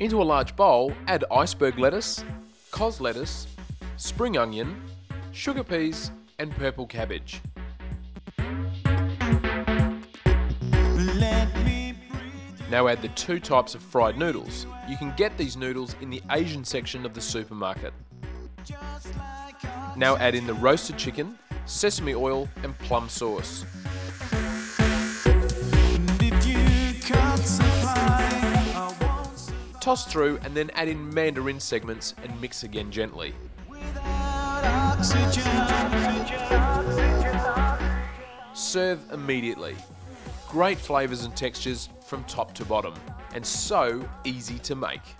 Into a large bowl, add iceberg lettuce, cos lettuce, spring onion, sugar peas, and purple cabbage. Now add the two types of fried noodles. You can get these noodles in the Asian section of the supermarket. Now add in the roasted chicken, sesame oil, and plum sauce. Toss through and then add in mandarin segments and mix again gently. Serve immediately. Great flavours and textures from top to bottom, and so easy to make.